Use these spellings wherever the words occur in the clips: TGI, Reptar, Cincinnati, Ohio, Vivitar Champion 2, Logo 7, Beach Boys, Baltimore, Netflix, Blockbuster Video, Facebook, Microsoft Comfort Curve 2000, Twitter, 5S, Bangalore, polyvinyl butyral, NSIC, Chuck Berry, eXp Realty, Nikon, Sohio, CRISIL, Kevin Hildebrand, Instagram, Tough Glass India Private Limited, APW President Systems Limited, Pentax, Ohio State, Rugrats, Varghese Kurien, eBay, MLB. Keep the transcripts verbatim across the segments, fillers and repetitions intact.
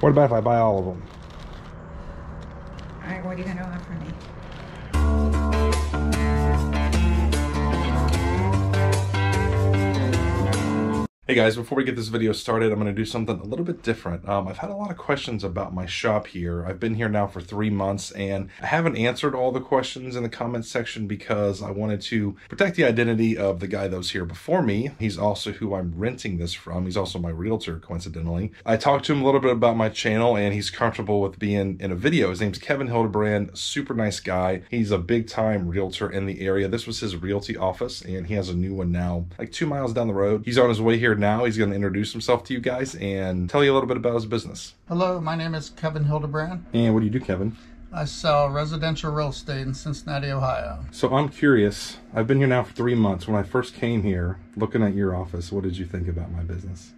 What about if I buy all of them? All right, what are you going to offer? Hey guys, before we get this video started, I'm going to do something a little bit different. Um, I've had a lot of questions about my shop here. I've been here now for three months and I haven't answered all the questions in the comments section because I wanted to protect the identity of the guy that was here before me. He's also who I'm renting this from. He's also my realtor, coincidentally. I talked to him a little bit about my channel and he's comfortable with being in a video. His name's Kevin Hildebrand, super nice guy. He's a big time realtor in the area. This was his realty office and he has a new one now, like two miles down the road. He's on his way here now. He's going to introduce himself to you guys and tell you a little bit about his business. Hello, my name is Kevin Hildebrand. And what do you do, Kevin? I sell residential real estate in Cincinnati, Ohio. So I'm curious, I've been here now for three months. When I first came here, looking at your office, what did you think about my business?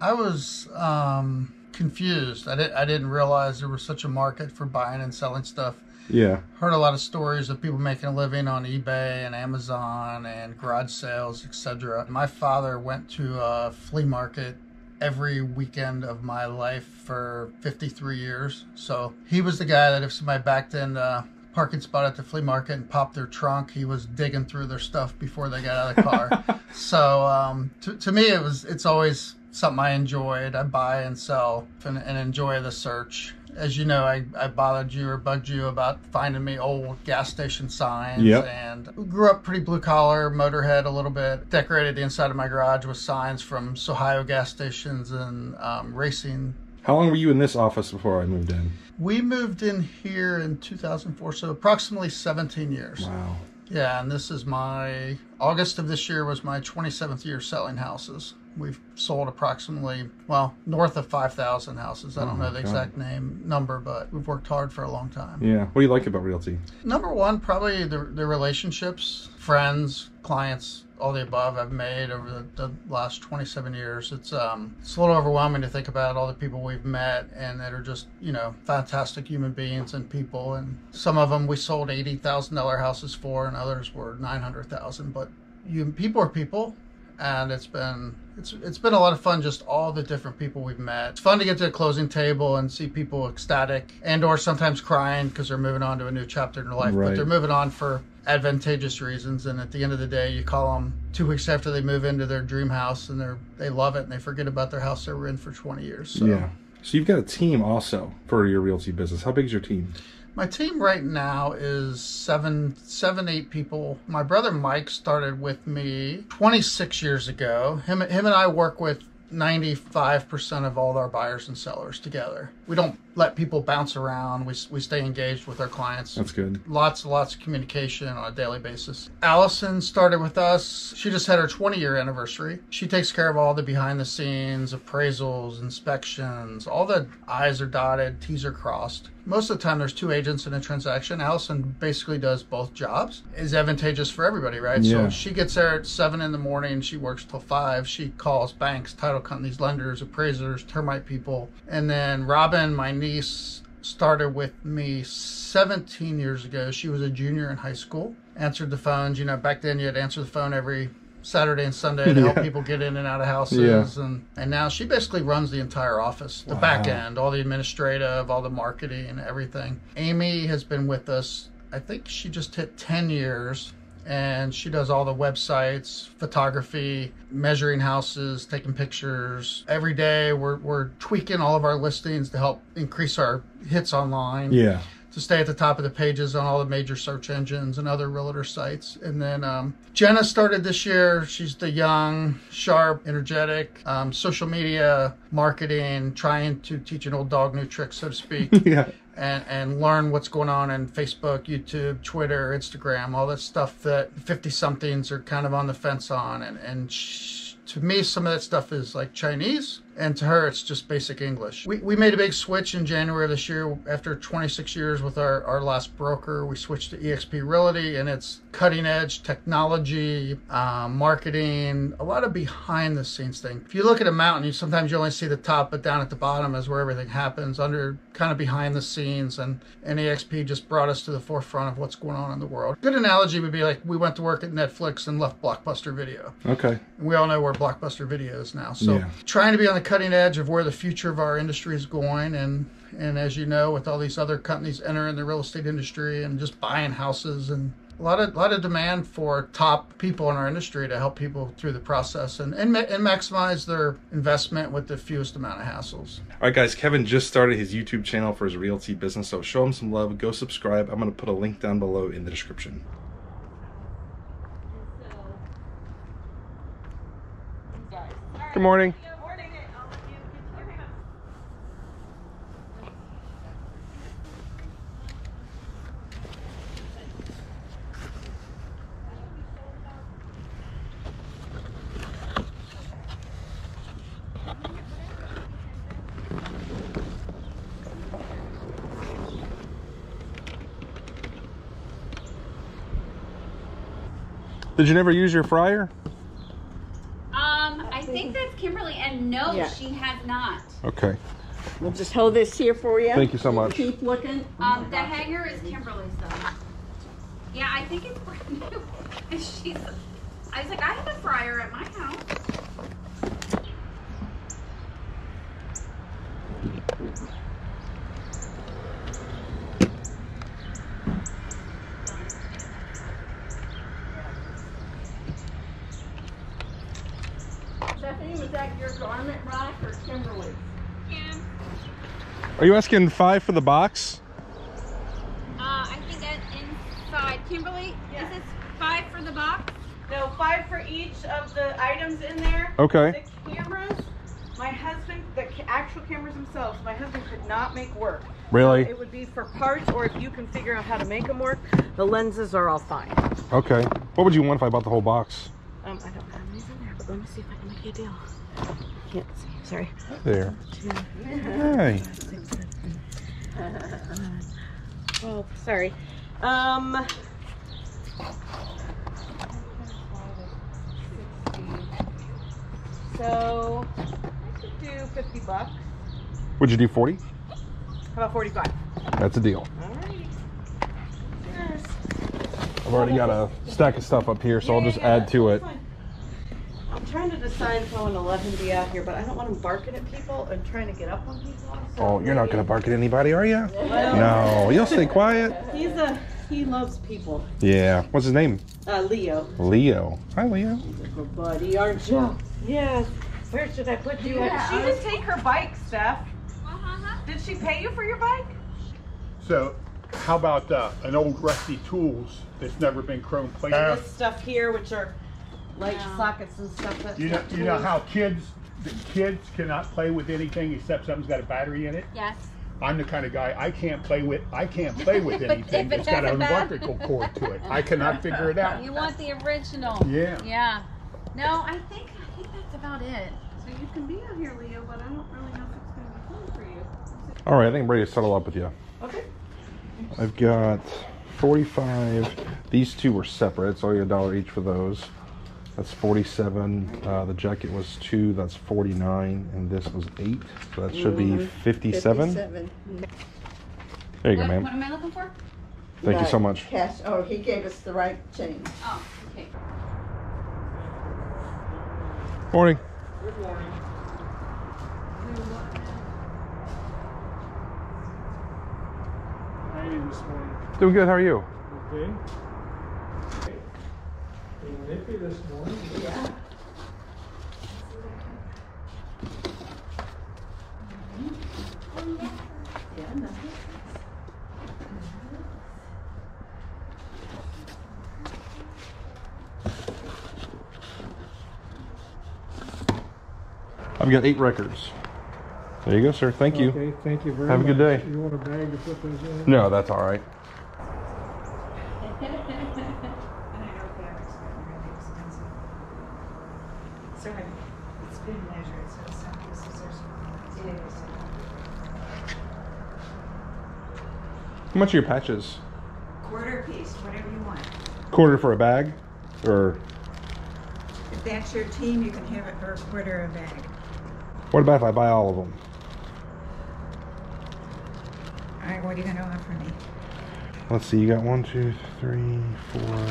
I was um, confused. I, did, I didn't realize there was such a market for buying and selling stuff. Yeah. Heard a lot of stories of people making a living on eBay and Amazon and garage sales, et cetera. My father went to a flea market every weekend of my life for fifty-three years. So he was the guy that if somebody backed in a parking spot at the flea market and popped their trunk, he was digging through their stuff before they got out of the car. So um, to, to me, it was it's always something I enjoyed. I buy and sell and, and enjoy the search. As you know, I, I bothered you or bugged you about finding me old gas station signs. Yep. And grew up pretty blue collar, motorhead a little bit. Decorated the inside of my garage with signs from Sohio gas stations and um, racing. How long were you in this office before I moved in? We moved in here in two thousand four, so approximately seventeen years. Wow. Yeah, and this is my, August of this year was my twenty-seventh year selling houses. We've sold approximately, well, north of five thousand houses. I don't oh know the God. exact name number, but we've worked hard for a long time. Yeah. What do you like about realty? Number one, probably the, the relationships, friends, clients, all the above I've made over the, the last twenty-seven years. It's um, it's a little overwhelming to think about all the people we've met and that are just, you know, fantastic human beings and people. And some of them we sold eighty thousand dollar houses for and others were nine hundred thousand dollars. But you people are people. And it's been it's it's been a lot of fun, just all the different people we've met. It's fun to get to a closing table and see people ecstatic and or sometimes crying because they're moving on to a new chapter in their life. Right. But they're moving on for advantageous reasons. And at the end of the day, you call them two weeks after they move into their dream house and they're they love it and they forget about their house they were in for twenty years. So. Yeah. So you've got a team also for your realty business. How big is your team? My team right now is seven, seven, eight people. My brother Mike started with me twenty-six years ago. Him, him and I work with ninety-five percent of all our buyers and sellers together. We don't let people bounce around. We, we stay engaged with our clients. That's good. Lots and lots of communication on a daily basis. Allison started with us. She just had her twenty year anniversary. She takes care of all the behind the scenes, appraisals, inspections, all the I's are dotted, T's are crossed. Most of the time there's two agents in a transaction. Allison basically does both jobs. It's advantageous for everybody, right? Yeah. So she gets there at seven in the morning. She works till five. She calls banks, title companies, lenders, appraisers, termite people. And then Robin, my niece, started with me seventeen years ago. She was a junior in high school. Answered the phones. You know, back then you had to answer the phone every Saturday and Sunday to yeah. help people get in and out of houses. Yeah. And, and now she basically runs the entire office, the wow. back end, all the administrative, all the marketing and everything. Amy has been with us, I think she just hit ten years, and she does all the websites, photography, measuring houses, taking pictures. Every day we're, we're tweaking all of our listings to help increase our hits online. Yeah. To stay at the top of the pages on all the major search engines and other realtor sites. And then um, Jenna started this year. She's the young, sharp, energetic, um, social media, marketing, trying to teach an old dog new tricks, so to speak. Yeah. And, and learn what's going on in Facebook, YouTube, Twitter, Instagram, all that stuff that fifty somethings are kind of on the fence on. And, and sh to me, some of that stuff is like Chinese. And to her, it's just basic English. We, we made a big switch in January of this year. After twenty-six years with our, our last broker, we switched to eXp Realty, and it's cutting edge technology, uh, marketing, a lot of behind the scenes thing. If you look at a mountain, you sometimes you only see the top, but down at the bottom is where everything happens, under kind of behind the scenes, and, and eXp just brought us to the forefront of what's going on in the world. Good analogy would be like, we went to work at Netflix and left Blockbuster Video. Okay. And we all know where Blockbuster Video is now. So yeah. trying to be on the cutting edge of where the future of our industry is going. And, and as you know, with all these other companies entering the real estate industry and just buying houses, and a lot of, lot of demand for top people in our industry to help people through the process and, and, and maximize their investment with the fewest amount of hassles. All right, guys, Kevin just started his YouTube channel for his realty business, so show him some love. Go subscribe. I'm going to put a link down below in the description. Good morning. Did you never use your fryer? Um, I think that's Kimberly, and no, yeah. She has not. Okay. We'll just hold this here for you. Thank you so much. Keep looking. Um, oh the hanger is Kimberly's, though. Yeah, I think it's brand new. And she's, I was like, I have a fryer at my house. Are you asking five for the box? Uh, I think that's inside. Kimberly, yeah. Is this five for the box? No, five for each of the items in there. Okay. Six cameras. My husband, the actual cameras themselves, my husband could not make work. Really? So it would be for parts, or if you can figure out how to make them work. The lenses are all fine. Okay. What would you want if I bought the whole box? Um, I don't have these in there, but let me see if I can make you a deal. I can't see. Sorry. There. Two, hey. Five, six, seven, uh, oh, sorry. Um. So I should do fifty bucks. Would you do forty? How about forty-five? That's a deal. All right. Cheers. I've already got a stack of stuff up here, so yeah, I'll just yeah, add to it. Fine. I'm trying to decide if I want eleven to be out here, but I don't want them barking at people and trying to get up on people. So oh, you're maybe. not going to bark at anybody, are you? Well, no, you'll stay quiet. He's a he loves people. Yeah. What's his name? Uh, Leo. Leo. Hi, Leo. He's a good buddy, aren't you? Yeah. Where should I put you? Yeah. She didn't take her bike, Steph. Uh-huh. Did she pay you for your bike? So, how about uh, an old rusty tools that's never been chrome plated? Uh, this stuff here, which are. Like yeah. sockets and stuff. That's you know, you know how kids, the kids cannot play with anything except something's got a battery in it. Yes. I'm the kind of guy I can't play with. I can't play with anything that's got an electrical cord to it. I cannot figure it out. You want the original? Yeah. Yeah. No, I think I think that's about it. So you can be out here, Leo, but I don't really know if it's going to be fun for you. All right, I think I'm ready to settle up with you. Okay. I've got forty-five. These two were separate, so I get a dollar each for those. That's forty-seven. Uh, the jacket was two. That's forty-nine, and this was eight. So that should be fifty-seven. fifty-seven. There you go, ma'am. What am I looking for? Thank you so much. Cash. Oh, he gave us the right change. Oh, okay. Morning. Good morning. How are you this morning? Doing good. How are you? Okay. Nippy this morning. Yeah. I've got eight records. There you go, sir. Thank you. Okay, thank you very much. Have a good day. You want a bag to put those in? No, that's all right. How much are your patches? Quarter piece, whatever you want. Quarter for a bag? Or? If that's your team, you can have it for a quarter a bag. What about if I buy all of them? All right, what are you going to offer me? Let's see, you got one, two, three, four.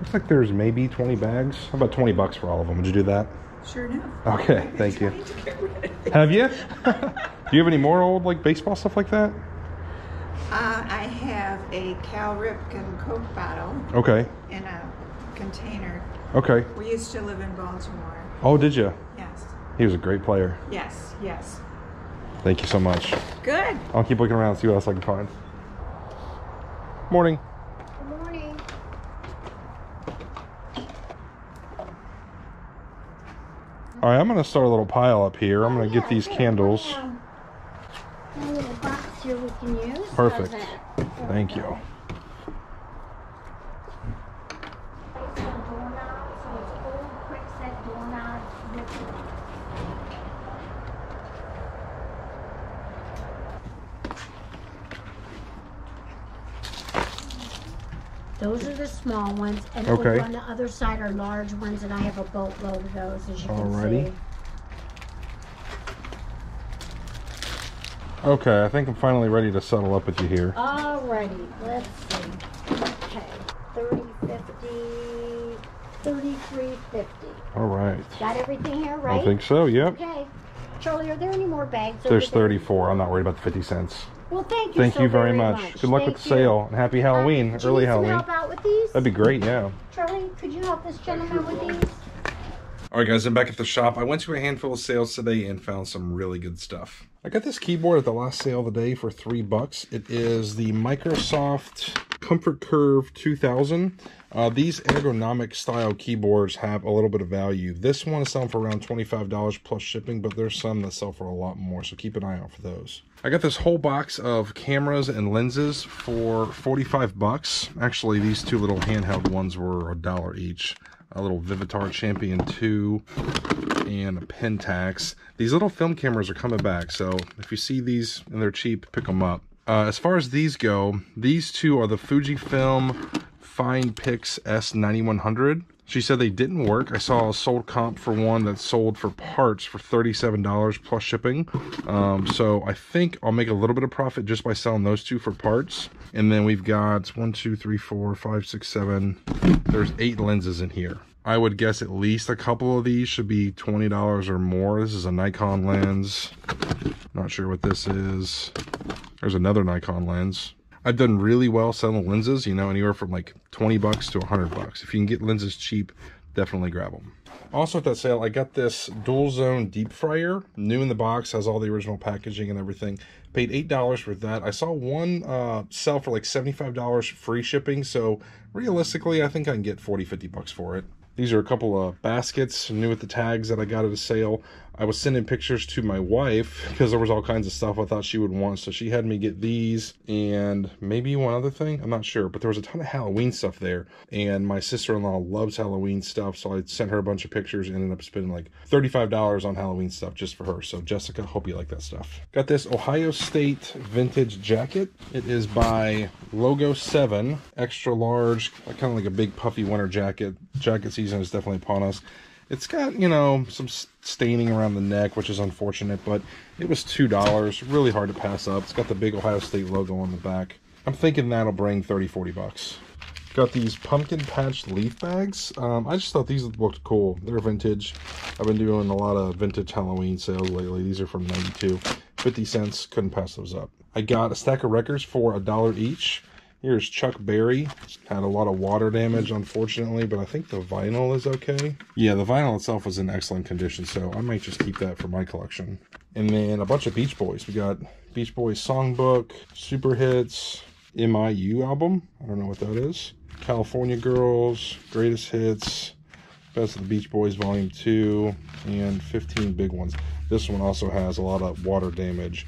Looks like there's maybe twenty bags. How about twenty bucks for all of them? Would you do that? Sure enough. Okay, thank you. Have you? Do you have any more old like baseball stuff like that? Uh, I have a Cal Ripken Coke bottle. Okay. In a container. Okay. We used to live in Baltimore. Oh, did you? Yes. He was a great player. Yes, yes. Thank you so much. Good. I'll keep looking around and see what else I can find. Morning. Good morning. All right, I'm going to start a little pile up here. I'm going to get these candles. A little box here we can use. Perfect. Thank you. Those are the small ones, and okay. On the other side are large ones, and I have a boatload of those, as you can Alrighty. see. Okay, I think I'm finally ready to settle up with you here. Alrighty, let's see. Okay, thirty fifty, thirty-three fifty. Alright. Got everything here, right? I think so, yep. Okay. Charlie, are there any more bags? There's thirty-four. I'm not worried about the fifty cents. Well, thank you. Thank so you very, very much. much. Good luck thank with the sale. You. And happy Halloween, um, early Halloween. Can you help out with these? That'd be great, yeah. Charlie, could you help this gentleman with these? All right, guys, I'm back at the shop. I went to a handful of sales today and found some really good stuff. I got this keyboard at the last sale of the day for three bucks. It is the Microsoft Comfort Curve two thousand. Uh, these ergonomic style keyboards have a little bit of value. This one is selling for around twenty-five dollars plus shipping, but there's some that sell for a lot more, so keep an eye out for those. I got this whole box of cameras and lenses for forty-five bucks. Actually, these two little handheld ones were a dollar each. A little Vivitar Champion two and a Pentax. These little film cameras are coming back, so if you see these and they're cheap, pick them up. Uh, as far as these go, these two are the Fujifilm FinePix S ninety-one hundred. She said they didn't work. I saw a sold comp for one that sold for parts for thirty-seven dollars plus shipping. Um, so I think I'll make a little bit of profit just by selling those two for parts. And then we've got one, two, three, four, five, six, seven. There's eight lenses in here. I would guess at least a couple of these should be twenty dollars or more. This is a Nikon lens. Not sure what this is. There's another Nikon lens. I've done really well selling lenses, you know, anywhere from like twenty bucks to a hundred bucks. If you can get lenses cheap, definitely grab them. Also at that sale, I got this dual zone deep fryer, new in the box, has all the original packaging and everything. Paid eight dollars for that. I saw one uh, sell for like seventy-five dollars free shipping. So realistically, I think I can get forty, fifty bucks for it. These are a couple of baskets, new with the tags that I got at a sale. I was sending pictures to my wife because there was all kinds of stuff I thought she would want. So she had me get these and maybe one other thing. I'm not sure, but there was a ton of Halloween stuff there. And my sister-in-law loves Halloween stuff. So I sent her a bunch of pictures and ended up spending like thirty-five dollars on Halloween stuff just for her. So Jessica, hope you like that stuff. Got this Ohio State vintage jacket. It is by Logo seven, extra large, kind of like a big puffy winter jacket. Jacket season is definitely upon us. It's got, you know, some staining around the neck, which is unfortunate, but it was two dollars. Really hard to pass up. It's got the big Ohio State logo on the back. I'm thinking that'll bring thirty, forty bucks. Got these pumpkin patch leaf bags. Um, I just thought these looked cool. They're vintage. I've been doing a lot of vintage Halloween sales lately. These are from ninety-two. fifty cents. Couldn't pass those up. I got a stack of records for a dollar each. Here's Chuck Berry. Had a lot of water damage, unfortunately, but I think the vinyl is okay. Yeah, the vinyl itself was in excellent condition, so I might just keep that for my collection. And then a bunch of Beach Boys. We got Beach Boys songbook, super hits, M I U album. I don't know what that is. California Girls, greatest hits, best of the Beach Boys volume two, and fifteen big ones. This one also has a lot of water damage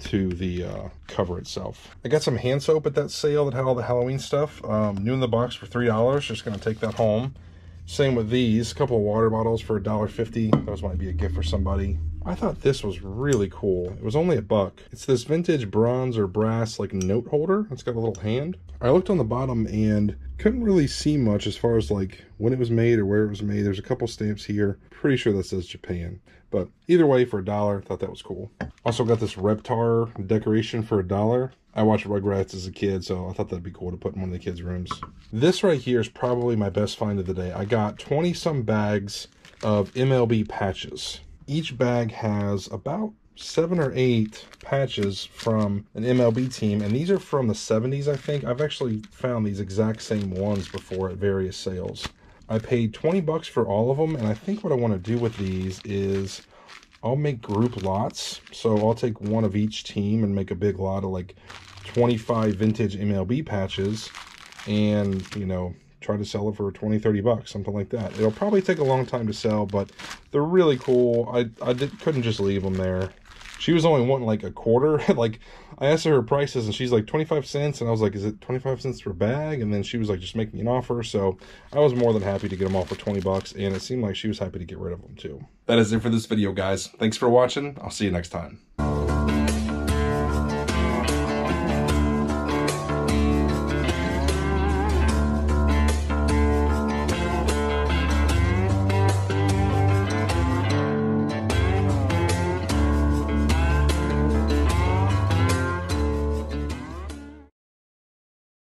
to the uh, cover itself. I got some hand soap at that sale that had all the Halloween stuff. Um, new in the box for three dollars. Just gonna take that home. Same with these. A couple of water bottles for a dollar fifty. Those might be a gift for somebody. I thought this was really cool. It was only a buck. It's this vintage bronze or brass like note holder. It's got a little hand. I looked on the bottom and couldn't really see much as far as like when it was made or where it was made. There's a couple stamps here. Pretty sure that says Japan. But either way, for a dollar, I thought that was cool. Also got this Reptar decoration for a dollar. I watched Rugrats as a kid, so I thought that'd be cool to put in one of the kids' rooms. This right here is probably my best find of the day. I got twenty some bags of M L B patches. Each bag has about seven or eight patches from an M L B team, and these are from the seventies, I think. I've actually found these exact same ones before at various sales. I paid twenty bucks for all of them, and I think what I want to do with these is I'll make group lots. So I'll take one of each team and make a big lot of like twenty-five vintage M L B patches and, you know, try to sell it for twenty, thirty bucks, something like that. It'll probably take a long time to sell, but they're really cool. I, I did, couldn't just leave them there. She was only wanting like a quarter. Like, I asked her her prices and she's like twenty-five cents. And I was like, is it twenty-five cents for a bag? And then she was like, just make me an offer. So I was more than happy to get them all for twenty bucks. And it seemed like she was happy to get rid of them too. That is it for this video, guys. Thanks for watching. I'll see you next time.